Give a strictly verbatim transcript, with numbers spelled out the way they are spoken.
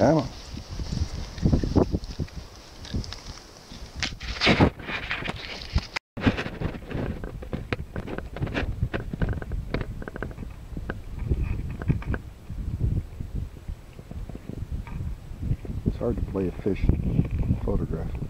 Come on. It's hard to play a fish photograph.